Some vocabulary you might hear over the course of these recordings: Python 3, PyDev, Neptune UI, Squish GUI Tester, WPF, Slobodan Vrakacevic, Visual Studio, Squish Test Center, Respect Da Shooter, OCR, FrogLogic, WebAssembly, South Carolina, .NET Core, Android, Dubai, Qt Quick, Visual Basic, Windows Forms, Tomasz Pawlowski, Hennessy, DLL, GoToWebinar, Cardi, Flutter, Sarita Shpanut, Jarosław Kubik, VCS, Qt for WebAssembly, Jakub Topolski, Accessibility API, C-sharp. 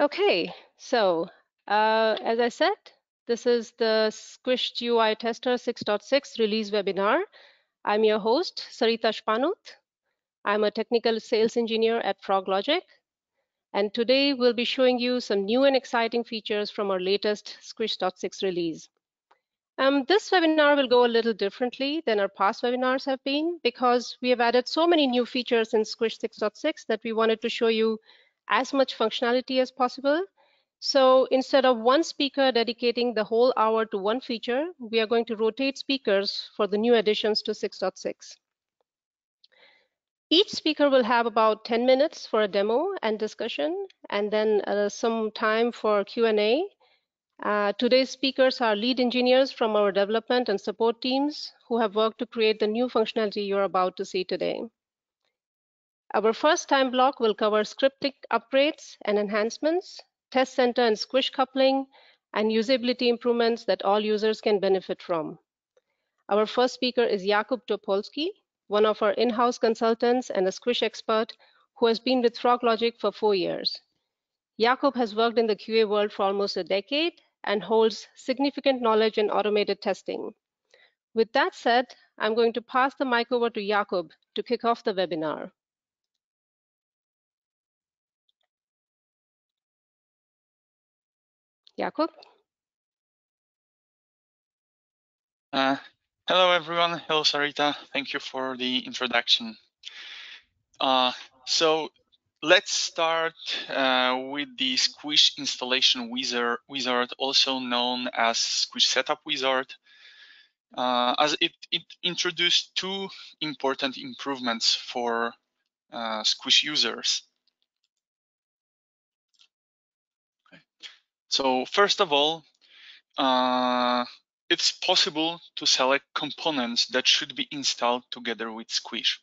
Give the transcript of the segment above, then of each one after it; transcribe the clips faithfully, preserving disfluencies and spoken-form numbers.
Okay, so uh, as I said, this is the Squish G U I Tester six point six release webinar. I'm your host, Sarita Shpanut. I'm a technical sales engineer at FrogLogic. And today we'll be showing you some new and exciting features from our latest Squish six point six release. Um, this webinar will go a little differently than our past webinars have been because we have added so many new features in Squish six point six that we wanted to show you as much functionality as possible. So instead of one speaker dedicating the whole hour to one feature, we are going to rotate speakers for the new additions to six point six. Each speaker will have about ten minutes for a demo and discussion, and then uh, some time for Q and A. Uh, today's speakers are lead engineers from our development and support teams who have worked to create the new functionality you're about to see today. Our first time block will cover scripting upgrades and enhancements, test center and squish coupling, and usability improvements that all users can benefit from. Our first speaker is Jakub Topolski, one of our in-house consultants and a squish expert who has been with FrogLogic for four years. Jakub has worked in the Q A world for almost a decade and holds significant knowledge in automated testing. With that said, I'm going to pass the mic over to Jakub to kick off the webinar. Jakub? Uh, hello, everyone. Hello, Sarita. Thank you for the introduction. Uh, so let's start uh, with the Squish installation wizard, wizard, also known as Squish setup wizard, uh, as it, it introduced two important improvements for uh, Squish users. So first of all, uh, it's possible to select components that should be installed together with Squish.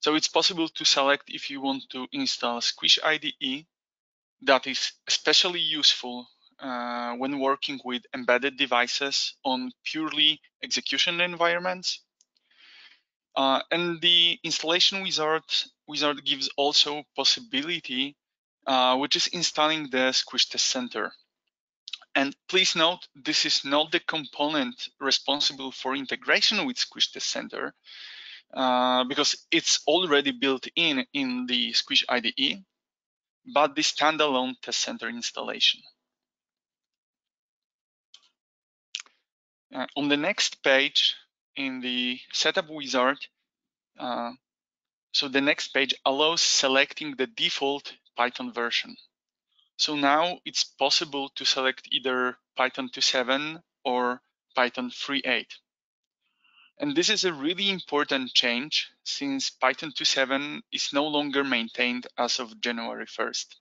So it's possible to select if you want to install Squish I D E. That is especially useful uh, when working with embedded devices on purely execution environments. Uh, and the installation wizard, wizard gives also possibility, uh, which is installing the Squish Test Center. And please note, this is not the component responsible for integration with Squish Test Center, uh, because it's already built in in the Squish I D E, but the standalone Test Center installation. Uh, on the next page, in the setup wizard, uh, so the next page allows selecting the default Python version. So now it's possible to select either Python two point seven or Python three point eight. And this is a really important change since Python two point seven is no longer maintained as of January first.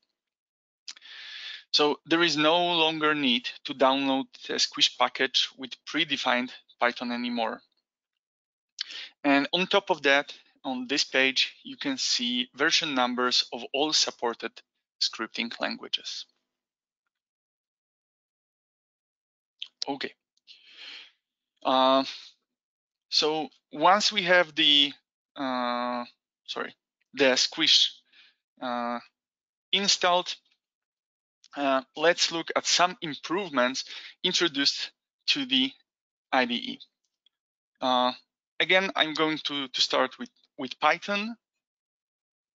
So there is no longer need to download a Squish package with predefined Python anymore. And on top of that, on this page, you can see version numbers of all supported scripting languages. Okay. Uh, so once we have the uh, sorry the Squish uh, installed, uh, let's look at some improvements introduced to the I D E. Uh, again, I'm going to to start with with Python.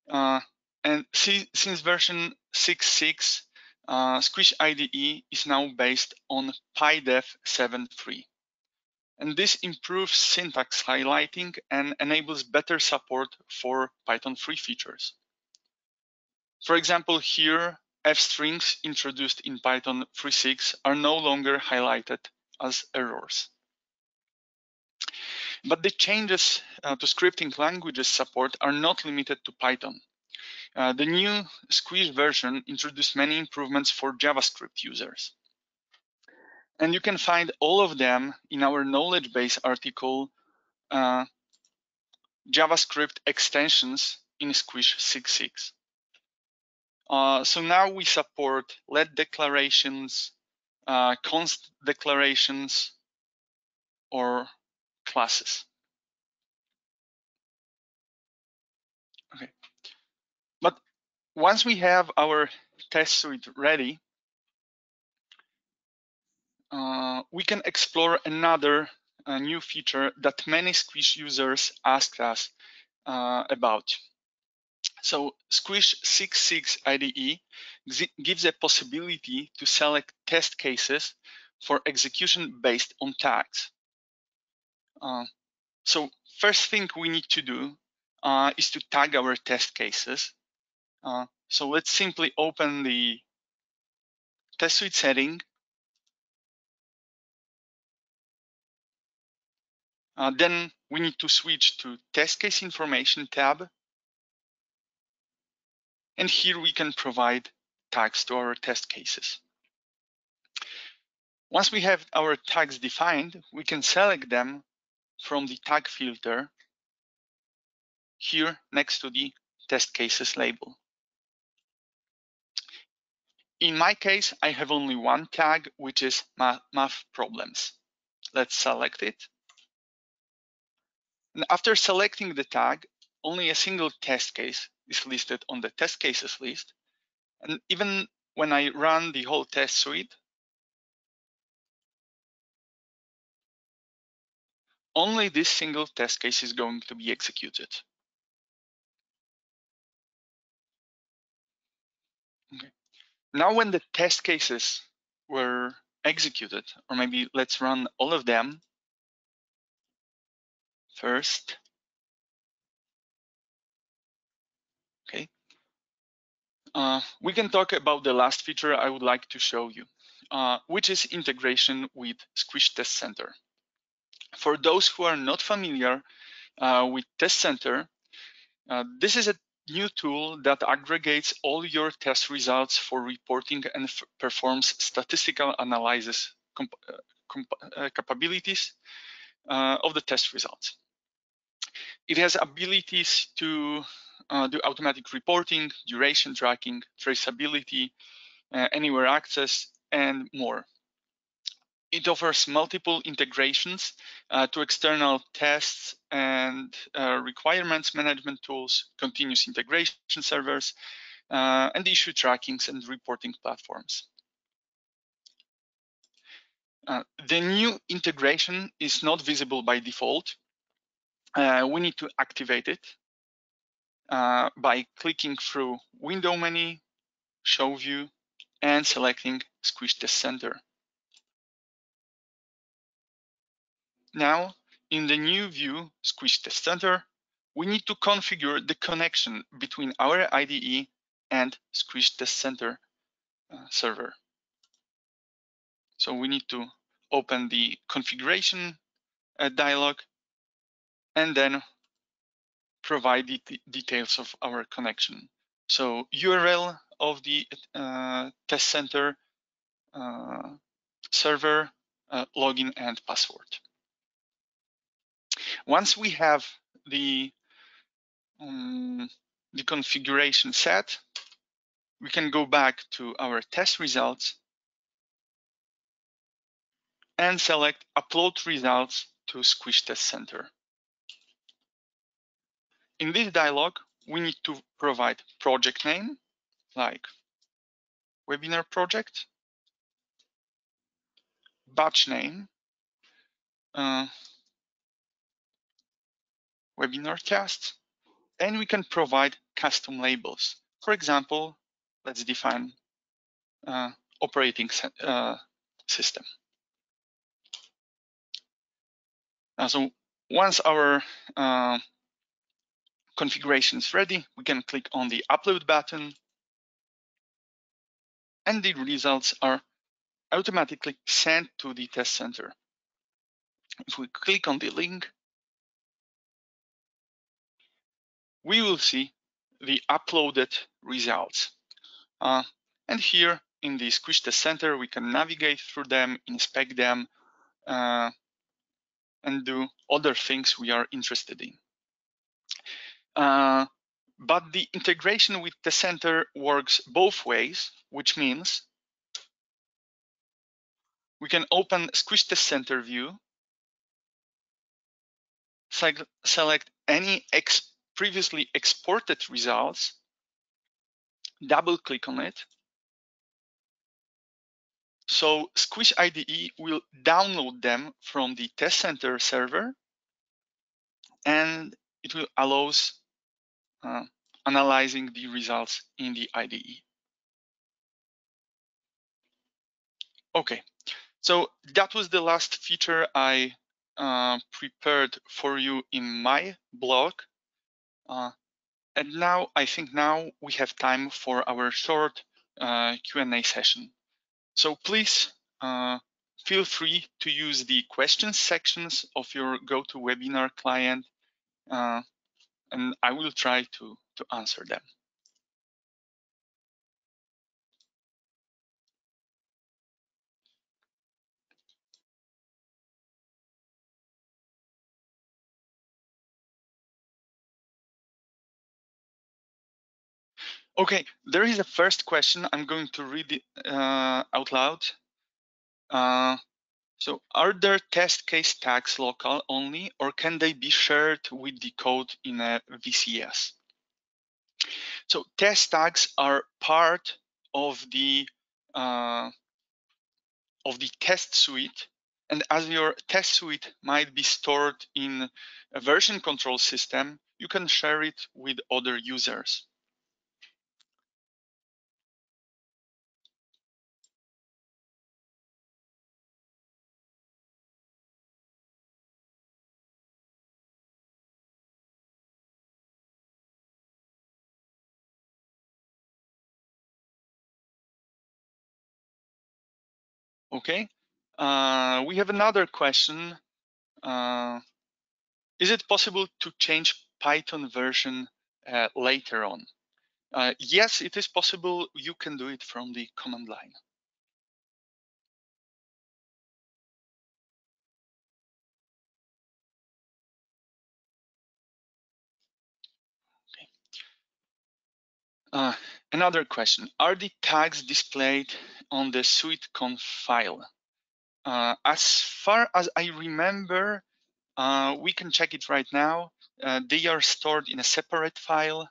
Uh, and see, since version six point six, uh, Squish I D E is now based on PyDev seven point three. And this improves syntax highlighting and enables better support for Python three features. For example, here, f-strings introduced in Python three point six are no longer highlighted as errors. But the changes uh, to scripting languages support are not limited to Python. Uh, the new Squish version introduced many improvements for JavaScript users. And you can find all of them in our knowledge base article, uh, JavaScript extensions in Squish six point six. Uh, so now we support let declarations, uh, const declarations, or classes. Okay, but once we have our test suite ready, uh, we can explore another uh, new feature that many Squish users asked us uh, about. So Squish six point six I D E gives a possibility to select test cases for execution based on tags. Uh, so first thing we need to do uh, is to tag our test cases. Uh, so let's simply open the test suite setting. Uh, then we need to switch to test case information tab. And here we can provide tags to our test cases. Once we have our tags defined, we can select them from the tag filter here next to the test cases label. In my case, I have only one tag, which is math problems. Let's select it. And after selecting the tag, only a single test case is listed on the test cases list. And even when I run the whole test suite, only this single test case is going to be executed. Okay. Now, when the test cases were executed, or maybe let's run all of them first. Okay. Uh, we can talk about the last feature I would like to show you, uh, which is integration with Squish Test Center. For those who are not familiar uh, with Test Center, uh, this is a new tool that aggregates all your test results for reporting and performs statistical analysis comp comp uh, capabilities uh, of the test results. It has abilities to uh, do automatic reporting, duration tracking, traceability, uh, anywhere access, and more. It offers multiple integrations uh, to external tests and uh, requirements management tools, continuous integration servers, uh, and issue trackings and reporting platforms. Uh, the new integration is not visible by default. Uh, we need to activate it uh, by clicking through Window menu, Show View, and selecting Squish Test Center. Now, in the new view, Squish Test Center, we need to configure the connection between our I D E and Squish Test Center uh, server. So we need to open the configuration uh, dialog and then provide the details of our connection. So U R L of the uh, Test Center uh, server, uh, login and password. Once we have the, um, the configuration set, we can go back to our test results and select Upload Results to Squish Test Center. In this dialog, we need to provide project name, like webinar project, batch name, uh, webinar test, and we can provide custom labels. For example, let's define uh, operating uh, system. Uh, so once our uh, configuration is ready, we can click on the upload button and the results are automatically sent to the test center. If we click on the link, we will see the uploaded results. Uh, and here in the Squish Test Center, we can navigate through them, inspect them, uh, and do other things we are interested in. Uh, but the integration with Test Center works both ways, which means we can open Squish Test Center view, select any exp previously exported results double click on it. So Squish I D E will download them from the test center server, and it will allows uh, analyzing the results in the I D E. Okay, so that was the last feature I uh, prepared for you in my blog. Uh, and now I think now we have time for our short uh, Q and A session. So please uh, feel free to use the questions sections of your GoToWebinar client, uh, and I will try to, to answer them. Okay, there is a first question. I'm going to read it uh, out loud. Uh, so, are there test case tags local only, or can they be shared with the code in a V C S? So, test tags are part of the uh, of the test suite, and as your test suite might be stored in a version control system, you can share it with other users. Okay, uh, we have another question. Uh, is it possible to change Python version uh, later on? Uh, yes, it is possible. You can do it from the command line. Okay. Uh, Another question, are the tags displayed on the suite.conf file? Uh, as far as I remember, uh, we can check it right now. Uh, they are stored in a separate file.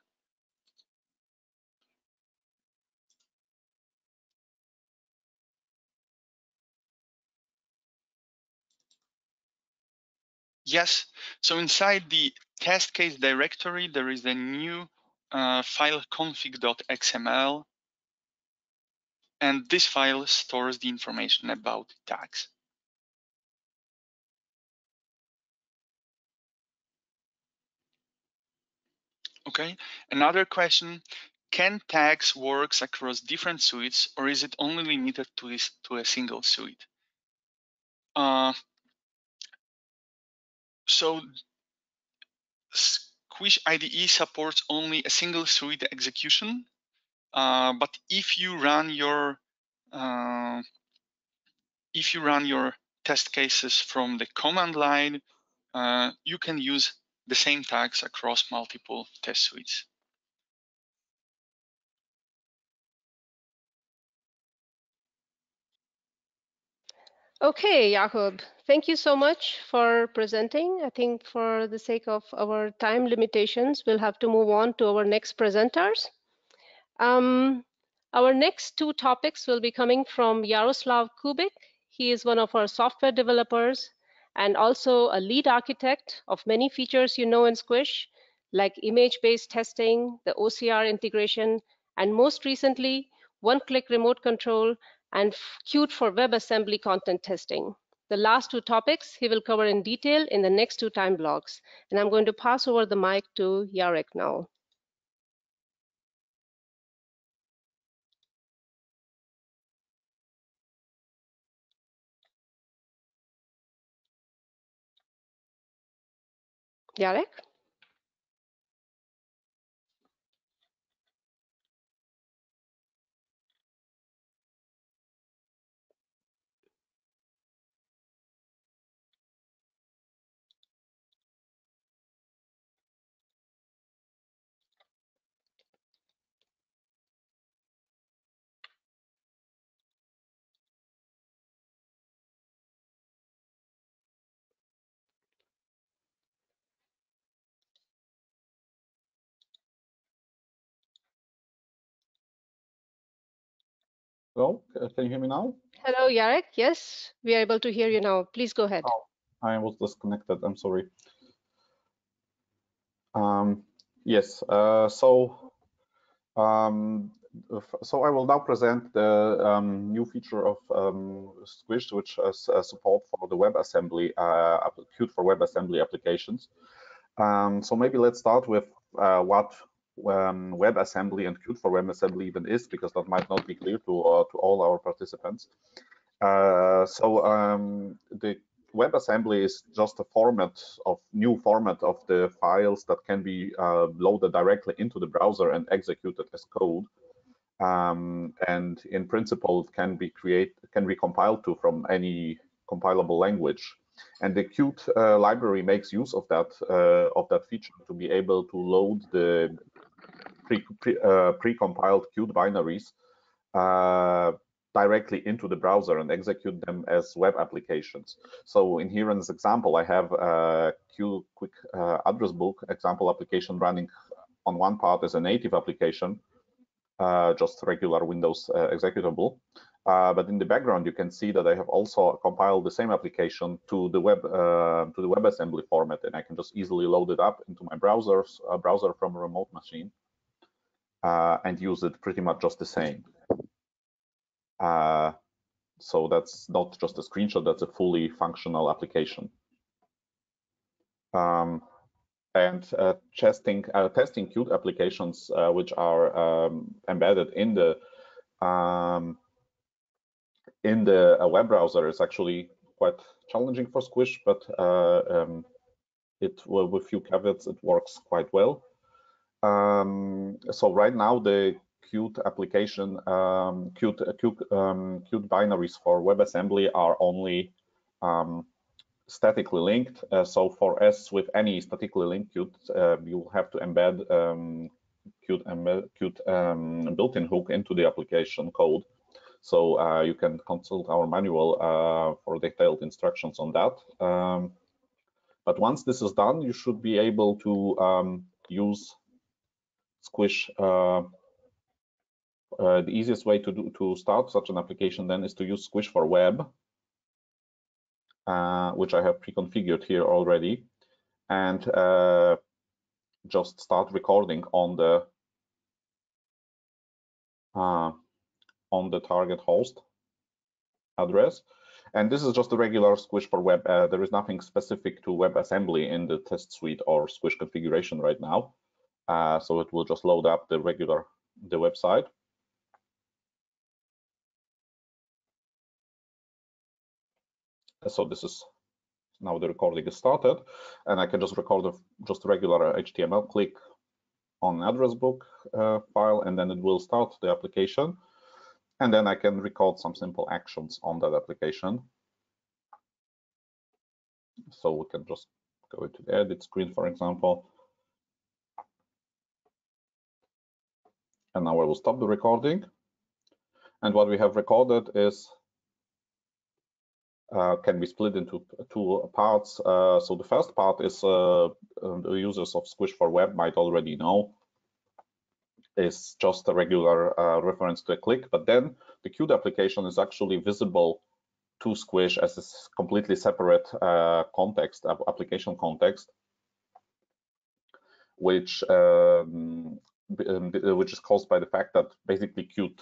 Yes, so inside the test case directory, there is a new Uh, file config.xml, and this file stores the information about tags. Okay, another question, can tags work across different suites, or is it only limited to, this, to a single suite? Uh, so, Squish I D E supports only a single suite execution, uh, but if you run your uh, if you run your test cases from the command line, uh, you can use the same tags across multiple test suites. Okay, Jakub, thank you so much for presenting. I think for the sake of our time limitations, we'll have to move on to our next presenters. Um, our next two topics will be coming from Jarosław Kubik. He is one of our software developers and also a lead architect of many features you know in Squish, like image-based testing, the O C R integration, and most recently, one-click remote control and Qt for WebAssembly content testing. The last two topics he will cover in detail in the next two time blocks. And I'm going to pass over the mic to Jarek now. Jarek? Hello, can you hear me now? Hello, Jarek. Yes, we are able to hear you now. Please go ahead. Oh, I was disconnected. I'm sorry. Um, yes, uh, so um, so I will now present the um, new feature of um, Squish, which is uh, support for the WebAssembly, uh, Qt for WebAssembly applications. Um, so maybe let's start with uh, what um, WebAssembly and Qt for WebAssembly even is, because that might not be clear to uh, to all our participants. Uh, so um, the WebAssembly is just a format of new format of the files that can be uh, loaded directly into the browser and executed as code. Um, and in principle, can be create can be compiled to from any compilable language. And the Qt uh, library makes use of that uh, of that feature to be able to load the pre, pre, uh, pre-compiled Qt binaries uh, directly into the browser and execute them as web applications. So in here in this example, I have a Qt Quick uh, address book example application running on one part as a native application. Uh, just regular Windows uh, executable, uh, but in the background you can see that I have also compiled the same application to the web uh, to the WebAssembly format, and I can just easily load it up into my browsers uh, browser from a remote machine uh, and use it pretty much just the same. Uh, so that's not just a screenshot; that's a fully functional application. Um, and uh, testing uh, testing Qt applications uh, which are um, embedded in the um, in the uh, web browser is actually quite challenging for Squish, but uh, um, it well, with few caveats it works quite well. Um, so right now the Qt application um, Qt uh, Qt, um, Qt binaries for WebAssembly are only um, statically linked, uh, so for us with any statically linked Qt, uh, you have to embed um, Qt, embed, Qt um, built-in hook into the application code. So uh, you can consult our manual uh, for detailed instructions on that. Um, but once this is done, you should be able to um, use Squish. Uh, uh, the easiest way to do, to start such an application then is to use Squish for Web. Uh, which I have pre-configured here already, and uh, just start recording on the uh, on the target host address. And this is just a regular Squish for Web. Uh, there is nothing specific to WebAssembly in the test suite or Squish configuration right now, uh, so it will just load up the regular the website. So this is now the recording is started, and I can just record a, just a regular H T M L, click on address book uh, file, and then it will start the application, and then I can record some simple actions on that application. So we can just go into the edit screen, for example, and now I will stop the recording, and what we have recorded is Uh, can be split into two parts. Uh, so the first part is uh, the users of Squish for Web might already know. It's just a regular uh, reference to a click, but then the Qt application is actually visible to Squish as a completely separate uh, context, application context, which um, which is caused by the fact that basically Qt,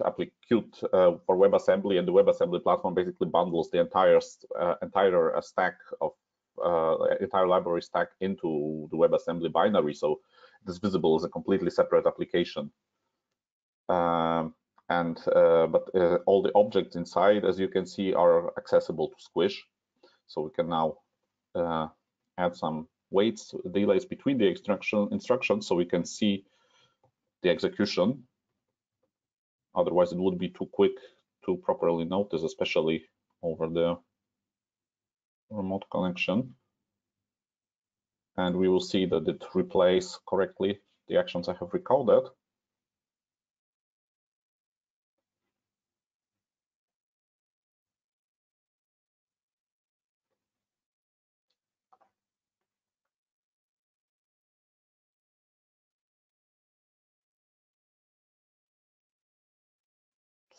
Qt uh, for WebAssembly and the WebAssembly platform basically bundles the entire uh, entire stack of uh, entire library stack into the WebAssembly binary, so it is visible as a completely separate application. Um, and uh, but uh, all the objects inside, as you can see, are accessible to Squish, so we can now uh, add some waits delays between the instruction instructions, so we can see the execution. Otherwise it would be too quick to properly notice, especially over the remote connection. And we will see that it replays correctly the actions I have recorded.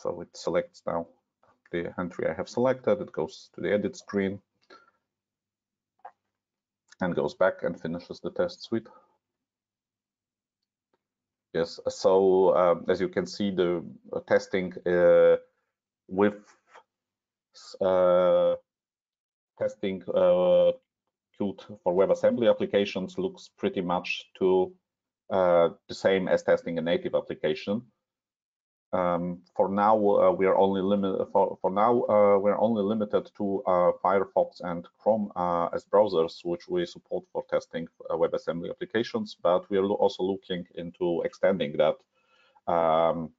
So it selects now the entry I have selected, it goes to the edit screen and goes back and finishes the test suite. Yes, so um, as you can see, the testing uh, with uh, testing uh, Qt for WebAssembly applications looks pretty much to uh, the same as testing a native application. Um, for now, uh, we are only limited. For, for now, uh, we are only limited to uh, Firefox and Chrome uh, as browsers, which we support for testing uh, WebAssembly applications. But we are lo also looking into extending that um,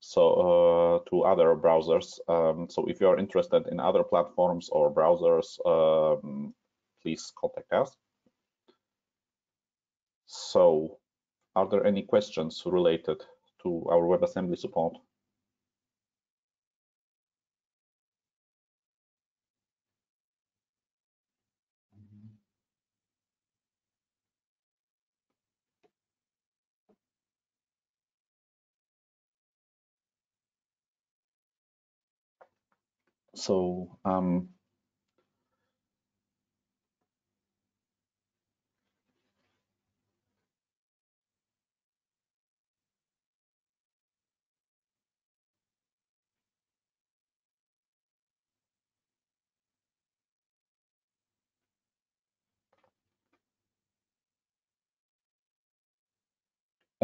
so uh, to other browsers. Um, so if you are interested in other platforms or browsers, um, please contact us. So, are there any questions related to our WebAssembly support? So, um,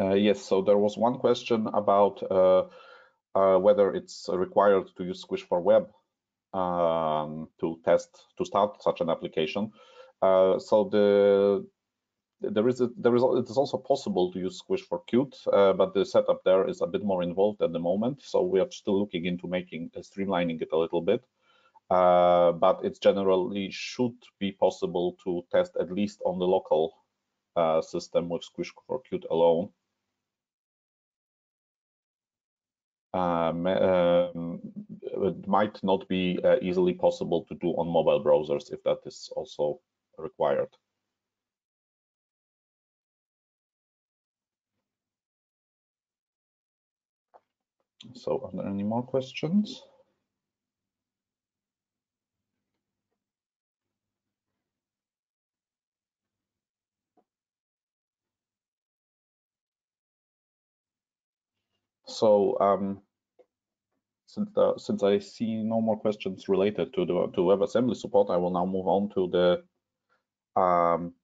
Uh, yes, so there was one question about uh, uh, whether it's required to use Squish for Web um, to test, to start such an application. Uh, so the there is a, there is it is also possible to use Squish for Qt, uh, but the setup there is a bit more involved at the moment. So we are still looking into making uh, streamlining it a little bit. Uh, but it generally should be possible to test at least on the local uh, system with Squish for Qt alone. Um, um, it might not be uh, easily possible to do on mobile browsers if that is also required. So, are there any more questions? So, um, since, uh, since I see no more questions related to the to WebAssembly support, I will now move on to the um,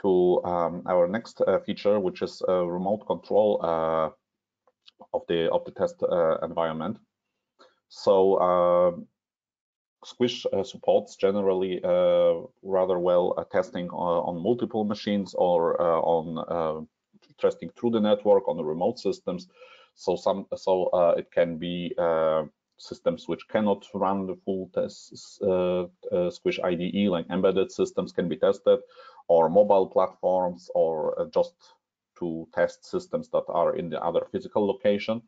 to um, our next uh, feature, which is uh, remote control uh, of the of the test uh, environment. So, uh, Squish uh, supports generally uh, rather well uh, testing uh, on multiple machines or uh, on uh, testing through the network on the remote systems, so some so uh, it can be uh, systems which cannot run the full test uh, uh, Squish I D E, like embedded systems can be tested, or mobile platforms, or uh, just to test systems that are in the other physical location,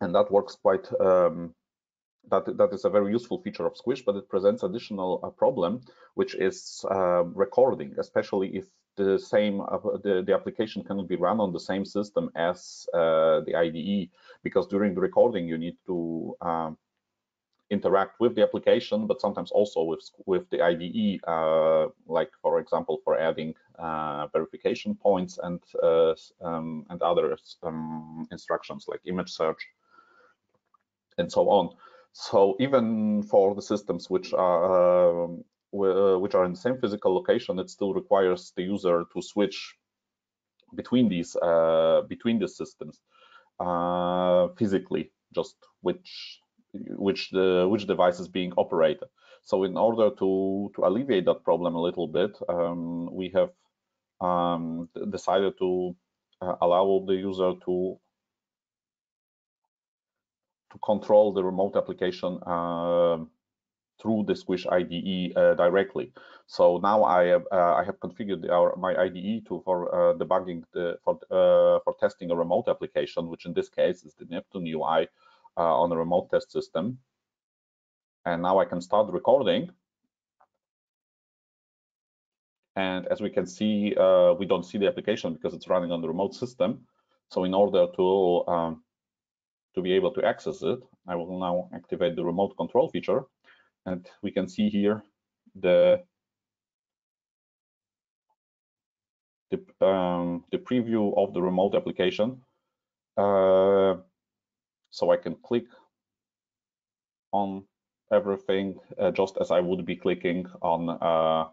and that works quite. Um, that that is a very useful feature of Squish, but it presents additional uh, problem, which is uh, recording, especially if the same uh, the, the application cannot be run on the same system as uh, the I D E, because during the recording you need to um, interact with the application, but sometimes also with with the I D E, uh, like for example for adding uh, verification points and uh, um, and other um, instructions like image search and so on. So even for the systems which are um, which are in the same physical location, it still requires the user to switch between these uh, between the systems uh, physically, just which which the which device is being operated. So in order to to alleviate that problem a little bit, um, we have um, decided to uh, allow the user to to control the remote application uh, through the Squish I D E uh, directly. So now I have, uh, I have configured our, my I D E to for uh, debugging the, for uh, for testing a remote application, which in this case is the Neptune U I uh, on a remote test system. And now I can start recording. And as we can see, uh, we don't see the application because it's running on the remote system. So in order to um, to be able to access it, I will now activate the remote control feature, and we can see here the the, um, the preview of the remote application. Uh, so I can click on everything uh, just as I would be clicking on uh,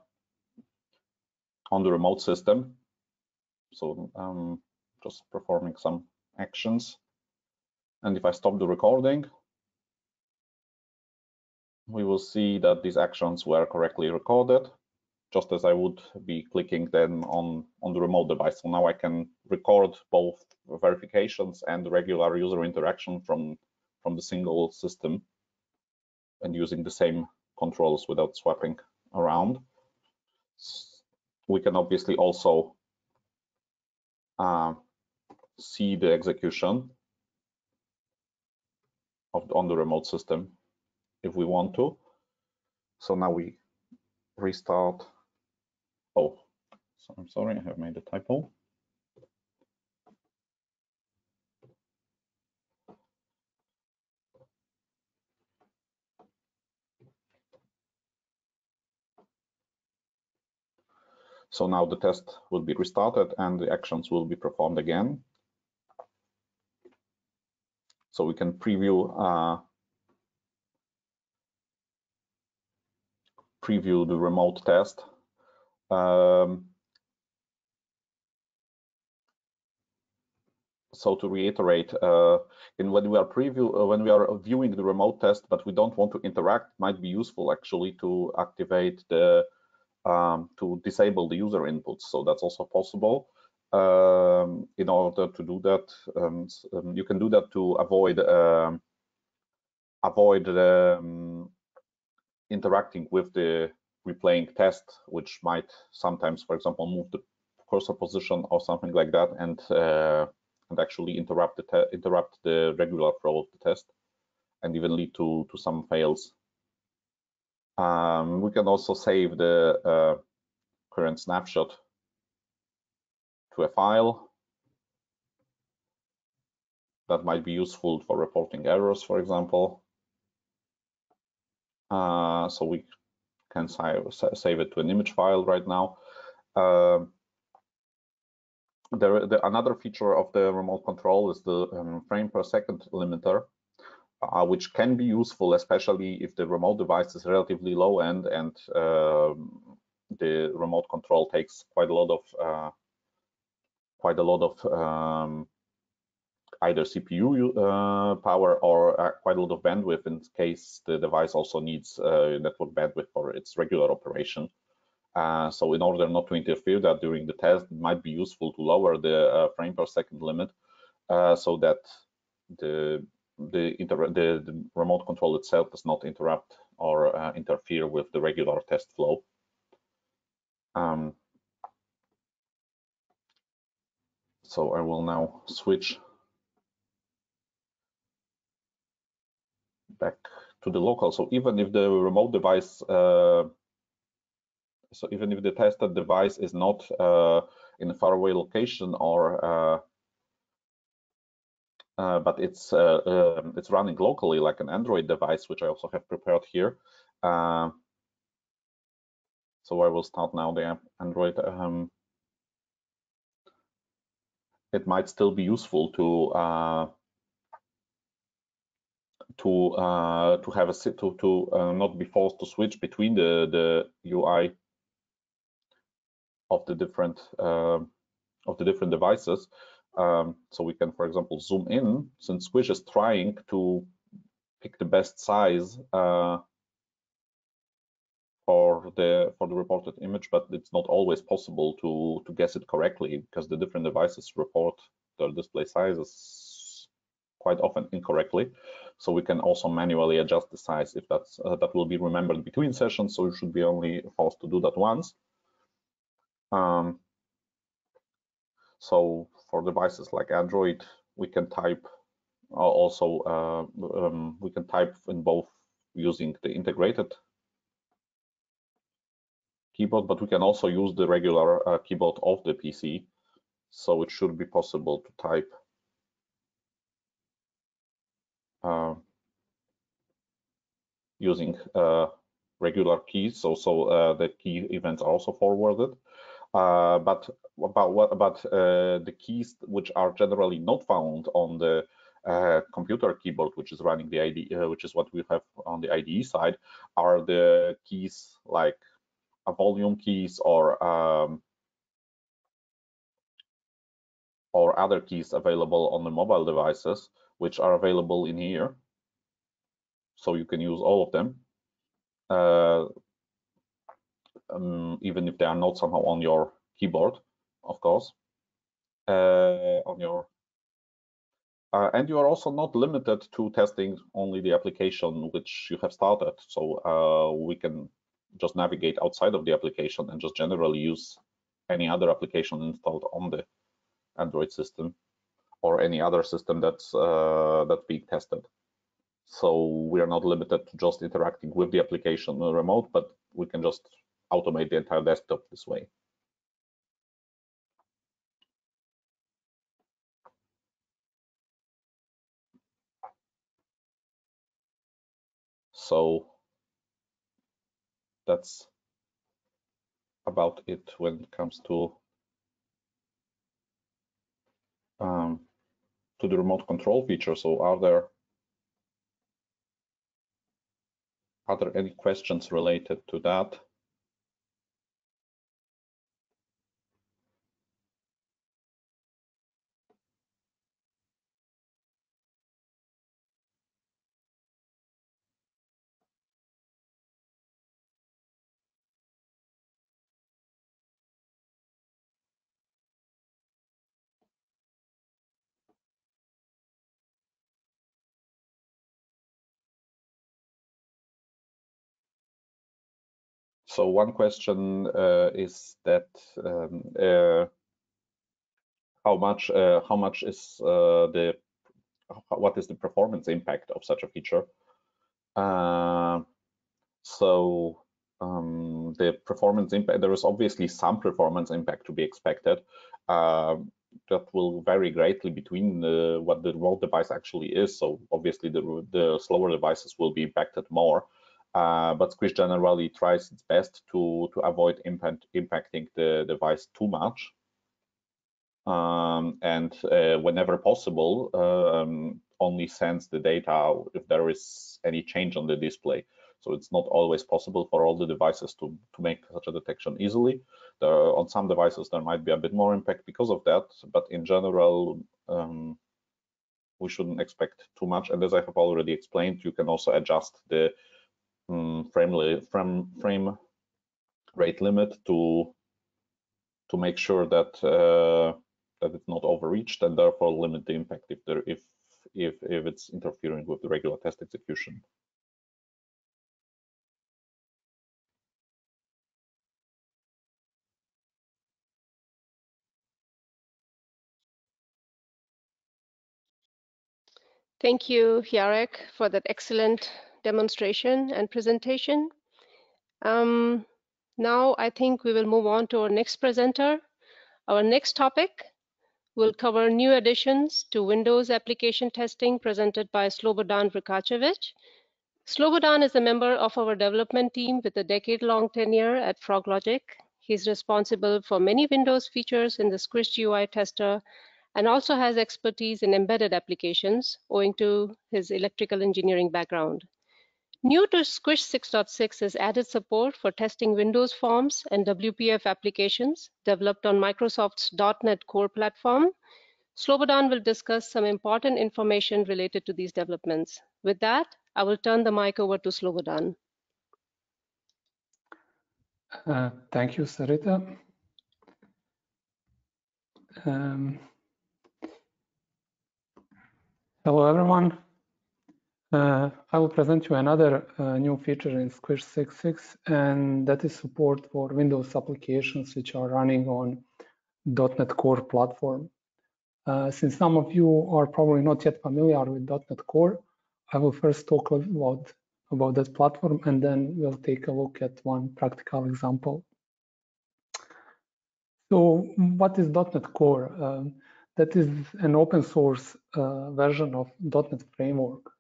on the remote system. So um, just performing some actions. And if I stop the recording, we will see that these actions were correctly recorded, just as I would be clicking then on, on the remote device. So now I can record both verifications and regular user interaction from, from the single system and using the same controls without swapping around. We can obviously also uh, see the execution of, on the remote system if we want to. So now we restart. Oh, so I'm sorry, I have made a typo. So now the test will be restarted and the actions will be performed again. So we can preview uh, preview the remote test. Um, so to reiterate, uh, in when we are preview uh, when we are viewing the remote test, but we don't want to interact, might be useful actually to activate the um, to disable the user inputs. So that's also possible. Um, in order to do that, um, you can do that to avoid um, avoid um, interacting with the replaying test, which might sometimes, for example, move the cursor position or something like that, and uh, and actually interrupt the interrupt the regular flow of the test, and even lead to to some fails. Um, we can also save the uh, current snapshot to a file that might be useful for reporting errors, for example. Uh, so we can save it to an image file right now. Uh, there, the, another feature of the remote control is the um, frame per second limiter, uh, which can be useful, especially if the remote device is relatively low end and um, the remote control takes quite a lot of uh, quite a lot of um, either C P U uh, power or uh, quite a lot of bandwidth, in case the device also needs uh, network bandwidth for its regular operation. Uh, so in order not to interfere that during the test, it might be useful to lower the uh, frame per second limit uh, so that the the, the the remote control itself does not interrupt or uh, interfere with the regular test flow. Um, so I will now switch back to the local. So even if the remote device, uh, so even if the tested device is not uh, in a faraway location, or uh, uh, but it's uh, uh, it's running locally, like an Android device, which I also have prepared here. Uh, so I will start now the app Android. Um, it might still be useful to. Uh, to uh, to have a to to uh, not be forced to switch between the the U I of the different uh, of the different devices. Um, so we can, for example, zoom in, since Squish is trying to pick the best size uh, for the for the reported image, but it's not always possible to to guess it correctly, because the different devices report their display sizes quite often incorrectly. So we can also manually adjust the size if that's uh, that will be remembered between sessions, so you should be only forced to do that once. Um, so for devices like Android, we can type uh, also uh, um, we can type in both using the integrated keyboard, but we can also use the regular uh, keyboard of the P C, so it should be possible to type uh, using uh, regular keys. So, so uh, the key events are also forwarded. Uh, but about what about uh, the keys which are generally not found on the uh, computer keyboard, which is running the I D E, uh, which is what we have on the I D E side, are the keys like a volume keys or um, or other keys available on the mobile devices, which are available in here. So you can use all of them. Uh, Um, even if they are not somehow on your keyboard, of course, uh, on your, uh, and you are also not limited to testing only the application which you have started. So uh, we can just navigate outside of the application and just generally use any other application installed on the Android system or any other system that's uh, that's being tested. So we are not limited to just interacting with the application remote, but we can just automate the entire desktop this way. So that's about it when it comes to um, to the remote control feature. So are there are there any questions related to that? So one question uh, is that um, uh, how much uh, how much is uh, the what is the performance impact of such a feature? Uh, so um, the performance impact, there is obviously some performance impact to be expected. Uh, that will vary greatly between the, what the remote device actually is. So obviously the the slower devices will be impacted more. Uh, but Squish generally tries its best to to avoid impact, impacting the device too much, um, and uh, whenever possible, um, only sends the data if there is any change on the display. So it's not always possible for all the devices to to make such a detection easily. There, on some devices, there might be a bit more impact because of that, but in general, um, we shouldn't expect too much. And as I have already explained, you can also adjust the Frame, frame, frame rate limit to to make sure that uh, that it's not overreached, and therefore limit the impact if there if if if it's interfering with the regular test execution. Thank you, Jarek, for that excellent demonstration and presentation. Um, now I think we will move on to our next presenter. Our next topic will cover new additions to Windows application testing presented by Slobodan Vrakacevic. Slobodan is a member of our development team with a decade-long tenure at FrogLogic. He's responsible for many Windows features in the Squish G U I Tester and also has expertise in embedded applications owing to his electrical engineering background. New to Squish six point six is added support for testing Windows Forms and W P F applications developed on Microsoft's dot net Core platform. Slobodan will discuss some important information related to these developments. With that, I will turn the mic over to Slobodan. Uh, thank you, Sarita. Um, hello, everyone. Uh, I will present you another uh, new feature in Squish six point six, and that is support for Windows applications which are running on dot net Core platform. Uh, since some of you are probably not yet familiar with dot net Core, I will first talk about, about that platform, and then we'll take a look at one practical example. So what is dot net Core? Uh, that is an open source uh, version of dot net framework.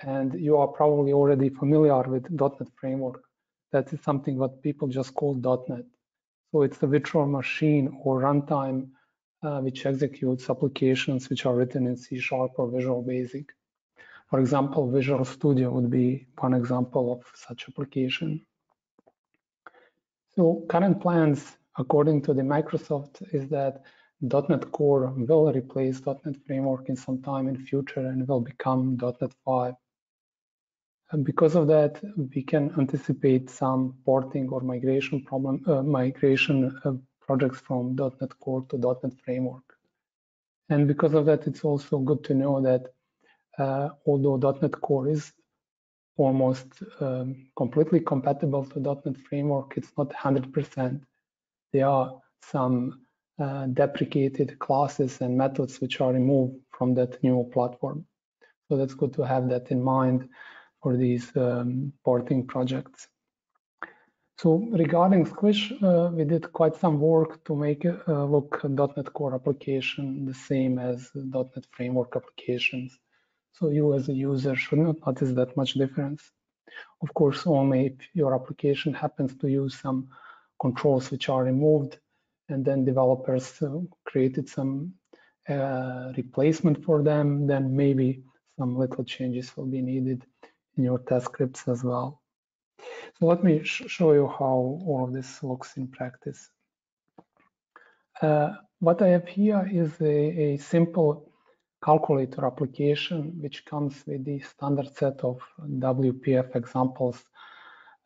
and you are probably already familiar with dot net framework. That is something what people just call dot net. So it's the virtual machine or runtime uh, which executes applications which are written in C sharp or Visual Basic. For example, Visual Studio would be one example of such application. So current plans, according to the Microsoft, is that dot net Core will replace dot net Framework in some time in future and will become dot net five. And because of that, we can anticipate some porting or migration problem, uh, migration uh, projects from dot net Core to dot net Framework. And because of that, it's also good to know that Uh, although dot net Core is almost um, completely compatible to dot net Framework, it's not one hundred percent. There are some uh, deprecated classes and methods which are removed from that new platform. So that's good to have that in mind for these um, porting projects. So regarding Squish, uh, we did quite some work to make uh, look dot net Core application the same as dot net Framework applications. So you as a user should not notice that much difference. Of course, only if your application happens to use some controls which are removed, and then developers uh, created some uh, replacement for them, then maybe some little changes will be needed in your test scripts as well. So let me sh show you how all of this looks in practice. Uh, what I have here is a, a simple calculator application, which comes with the standard set of W P F examples,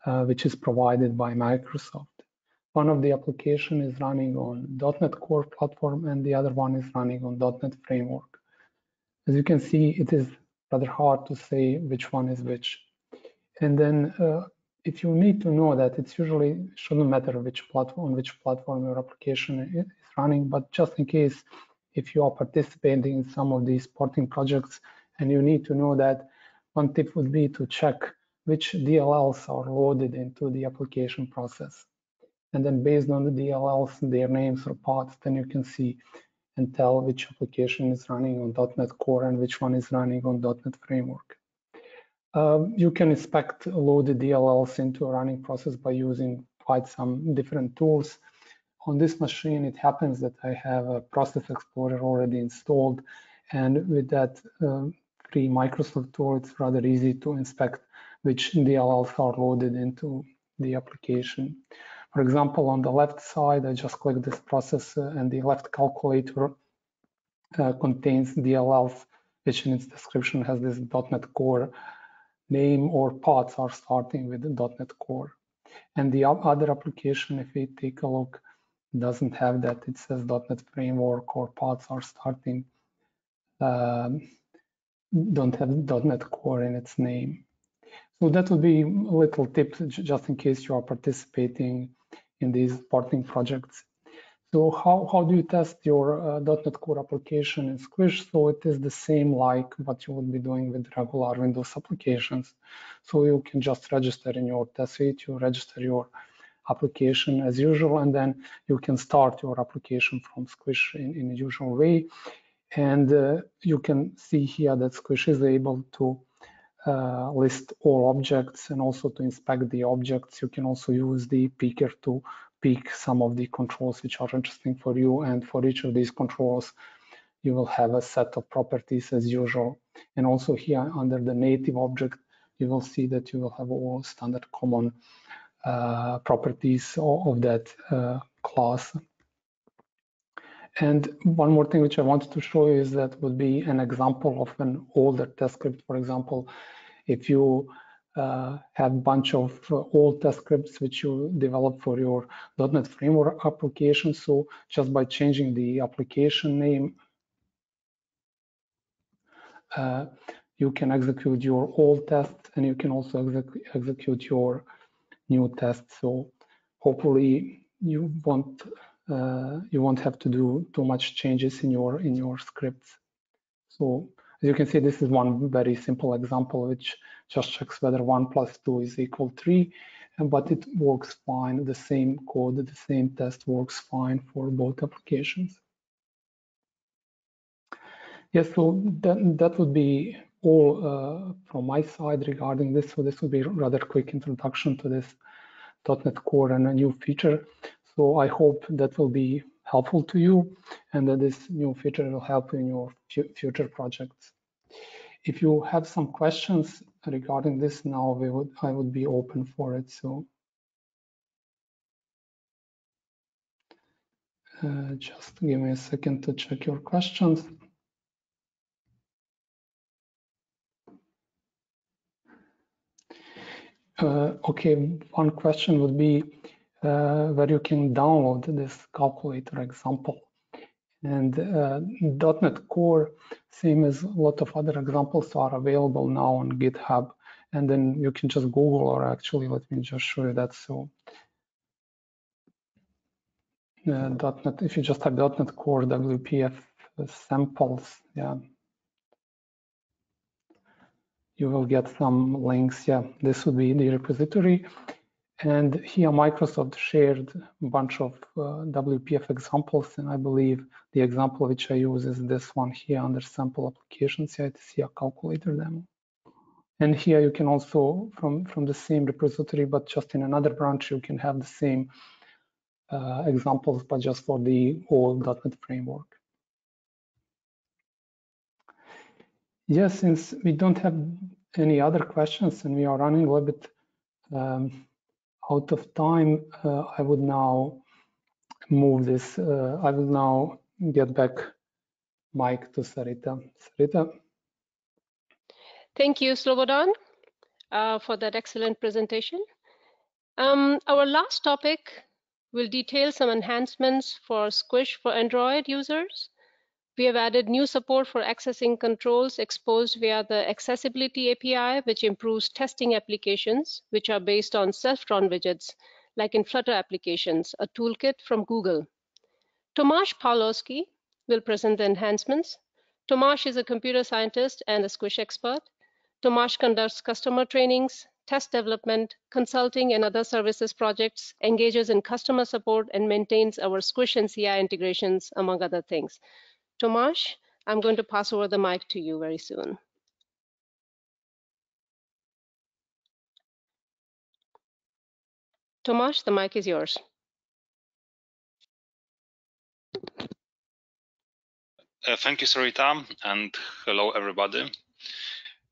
uh, which is provided by Microsoft. One of the application is running on dot net Core platform, and the other one is running on dot net Framework. As you can see, it is rather hard to say which one is which. And then, uh, if you need to know that, it's usually shouldn't matter which platform, which platform your application is running, but just in case, if you are participating in some of these porting projects and you need to know that, one tip would be to check which D L Ls are loaded into the application process. And then based on the D L Ls and their names or paths, then you can see and tell which application is running on dot net Core and which one is running on dot net Framework. Uh, you can inspect loaded D L Ls into a running process by using quite some different tools. On this machine, it happens that I have a Process Explorer already installed, and with that uh, free Microsoft tool, it's rather easy to inspect which D L Ls are loaded into the application. For example, on the left side, I just click this process, uh, and the left calculator uh, contains D L Ls, which in its description has this dot net Core name, or paths are starting with dot net Core. And the other application, if we take a look, doesn't have that. It says dot net Framework or paths are starting, um, don't have dot net Core in its name. So that would be a little tip just in case you are participating in these porting projects. So how, how do you test your uh, dot net Core application in Squish? So it is the same like what you would be doing with regular Windows applications. So you can just register in your test suite, you register your application as usual, and then you can start your application from Squish in, in a usual way. And uh, you can see here that Squish is able to uh, list all objects and also to inspect the objects. You can also use the picker to pick some of the controls which are interesting for you, and for each of these controls you will have a set of properties as usual. And also here under the native object you will see that you will have all standard common Uh, properties of that uh, class. And one more thing which I wanted to show you is that would be an example of an older test script. For example, if you uh, have a bunch of uh, old test scripts which you develop for your dot net Framework application, so just by changing the application name, uh, you can execute your old tests, and you can also exec execute your new test. So hopefully you won't uh, you won't have to do too much changes in your in your scripts. So as you can see, this is one very simple example which just checks whether one plus two is equal three, and but it works fine. The same code, the same test works fine for both applications. Yes, so that that would be all uh, from my side regarding this. So this will be a rather quick introduction to this dot NET Core and a new feature. So I hope that will be helpful to you and that this new feature will help you in your future projects. If you have some questions regarding this now, we would, I would be open for it. So uh, just give me a second to check your questions. Uh, okay, one question would be uh, where you can download this calculator example. And uh, dot NET Core, same as a lot of other examples, are available now on GitHub. And then you can just Google, or actually, let me just show you that. So uh, dot NET, if you just type dot NET Core W P F samples, yeah, you will get some links. Yeah, this would be the repository. And here Microsoft shared a bunch of uh, W P F examples, and I believe the example which I use is this one here under sample applications. Here, I see a calculator demo. And here you can also, from, from the same repository, but just in another branch, you can have the same uh, examples, but just for the old dot NET framework. Yes, since we don't have any other questions and we are running a little bit um, out of time, uh, I would now move this. Uh, I will now get back mic to Sarita. Sarita. Thank you, Slobodan, uh, for that excellent presentation. Um, our last topic will detail some enhancements for Squish for Android users. We have added new support for accessing controls exposed via the Accessibility A P I, which improves testing applications, which are based on self-drawn widgets, like in Flutter applications, a toolkit from Google. Tomasz Pawlowski will present the enhancements. Tomasz is a computer scientist and a Squish expert. Tomasz conducts customer trainings, test development, consulting and other services projects, engages in customer support, and maintains our Squish and C I integrations, among other things. Tomasz, I'm going to pass over the mic to you very soon. Tomasz, the mic is yours. Uh, thank you, Sarita, and hello, everybody.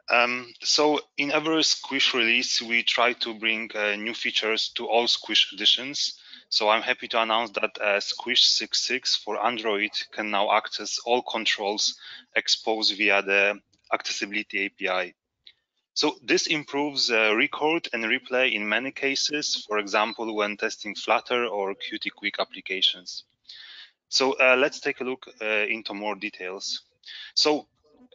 Um, so in every Squish release, we try to bring uh, new features to all Squish editions. So I'm happy to announce that uh, Squish six point six for Android can now access all controls exposed via the Accessibility A P I. So this improves uh, record and replay in many cases, for example, when testing Flutter or Qt Quick applications. So uh, let's take a look uh, into more details. So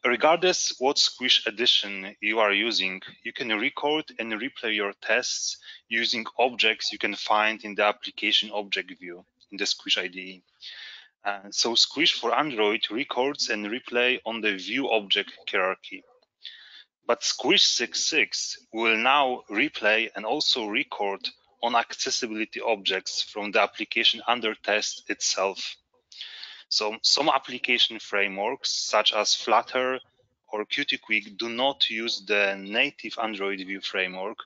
regardless what Squish edition you are using, you can record and replay your tests using objects you can find in the application object view in the Squish I D E. Uh, so Squish for Android records and replay on the view object hierarchy. But Squish six point six will now replay and also record on accessibility objects from the application under test itself. So some application frameworks, such as Flutter or Qt Quick, do not use the native Android view framework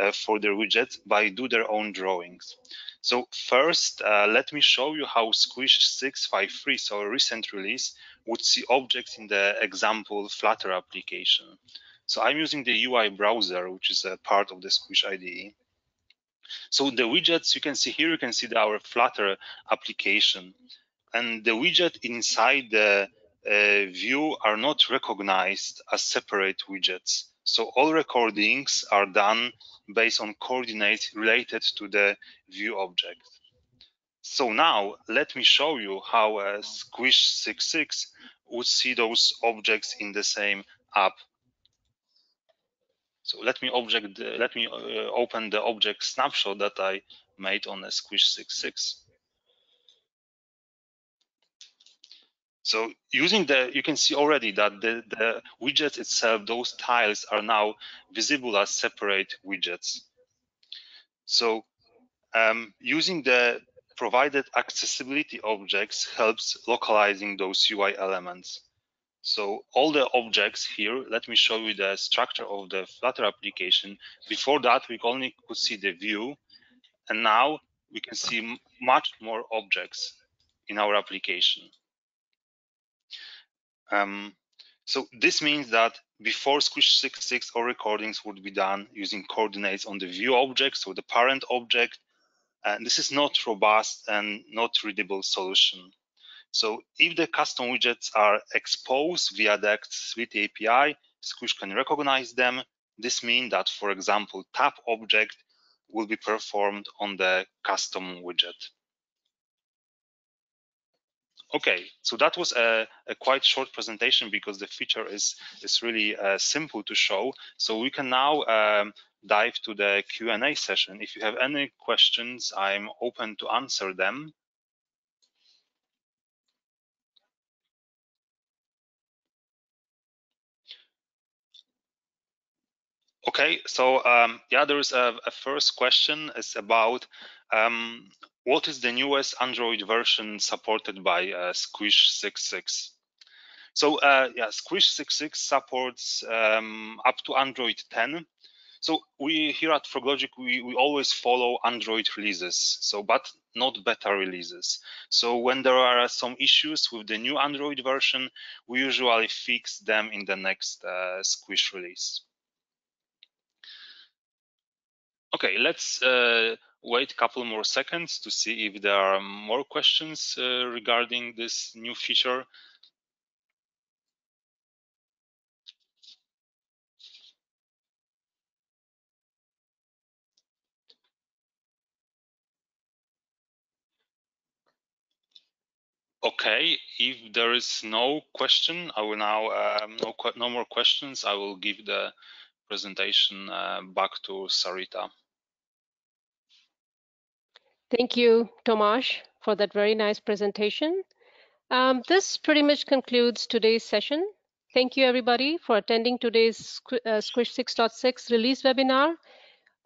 uh, for their widgets, but do their own drawings. So first, uh, let me show you how Squish six point five three, so a recent release, would see objects in the example Flutter application. So I'm using the U I browser, which is a part of the Squish I D E. So the widgets you can see here, you can see our Flutter application. And the widget inside the uh, view are not recognized as separate widgets. So all recordings are done based on coordinates related to the view object. So now let me show you how uh, Squish six point six would see those objects in the same app. So let me object. The, let me uh, open the object snapshot that I made on the Squish six point six. So using the, you can see already that the, the widget itself, those tiles are now visible as separate widgets. So um, using the provided accessibility objects helps localizing those U I elements. So all the objects here, let me show you the structure of the Flutter application. Before that, we only could see the view, and now we can see much more objects in our application. Um, so this means that before Squish six point six, all recordings would be done using coordinates on the view object, so the parent object, and this is not robust and not readable solution. So if the custom widgets are exposed via the Accessibility A P I, Squish can recognize them. This means that, for example, tab object will be performed on the custom widget. Okay, so that was a, a quite short presentation because the feature is, is really uh, simple to show. So we can now um, dive to the Q and A session. If you have any questions, I'm open to answer them. Okay, so um, yeah, there is a, a first question. It's about um, what is the newest Android version supported by uh, Squish six point six? So uh, yeah, Squish six point six supports um, up to Android ten. So we here at FrogLogic, we, we always follow Android releases, so but not beta releases. So when there are some issues with the new Android version, we usually fix them in the next uh, Squish release. Okay, let's uh, wait a couple more seconds to see if there are more questions uh, regarding this new feature. Okay, if there is no question, I will now um, no no more questions. I will give the presentation uh, back to Sarita. Thank you, Tomasz, for that very nice presentation. Um, this pretty much concludes today's session. Thank you, everybody, for attending today's uh, Squish six point six release webinar.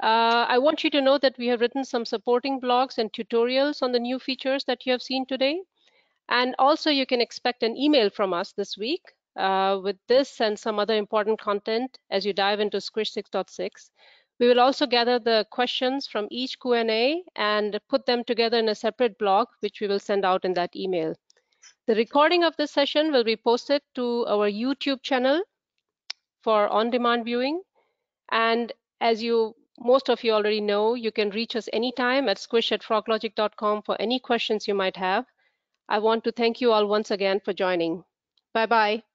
Uh, I want you to know that we have written some supporting blogs and tutorials on the new features that you have seen today. And also, you can expect an email from us this week uh, with this and some other important content as you dive into Squish six point six. We will also gather the questions from each Q and A and put them together in a separate blog, which we will send out in that email. The recording of this session will be posted to our YouTube channel for on-demand viewing. And as you, most of you already know, you can reach us anytime at squish at froglogic dot com for any questions you might have. I want to thank you all once again for joining. Bye-bye.